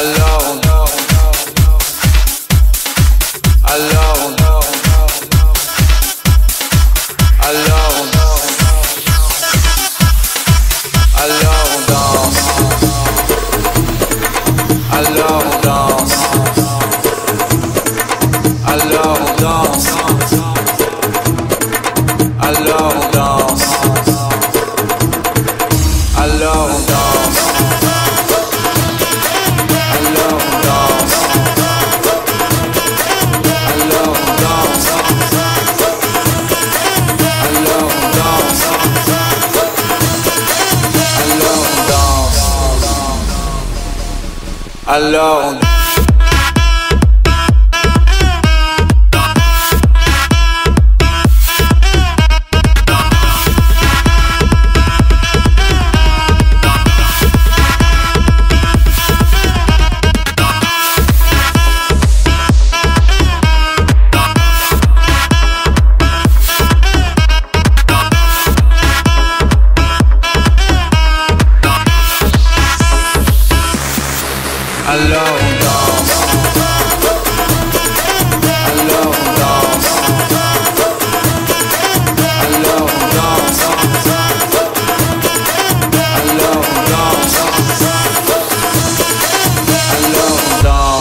Alors on danse. Alors on danse. Alors on danse. Alors on danse. Alors on danse. Alors on danse. Alors on danse. Alors on danse. Alors on danse. Alors on danse. Alors on danse. Alors on danse. Alors on danse. Alors on danse.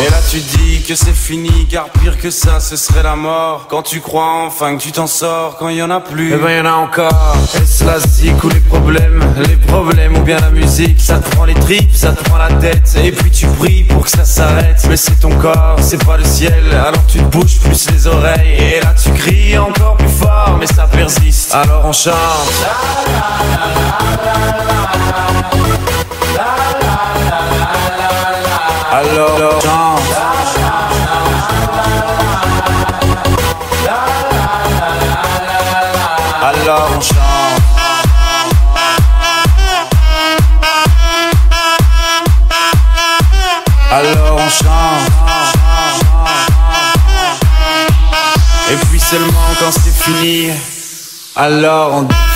Et là tu dis que c'est fini, car pire que ça ce serait la mort. Quand tu crois enfin que tu t'en sors, quand y en a plus, eh ben y en a encore. Est-ce la zik ou les problèmes? Les problèmes ou bien la musique? Ça te prend les tripes, ça te prend la tête, et puis tu pries pour que ça s'arrête. Mais c'est ton corps, c'est pas le ciel, alors tu te bouges plus les oreilles. Et là tu cries encore plus fort, mais ça persiste. Alors on chante. Alors on chante. Alors on chante. Alors on chante. Et puis seulement quand c'est fini, alors on danse.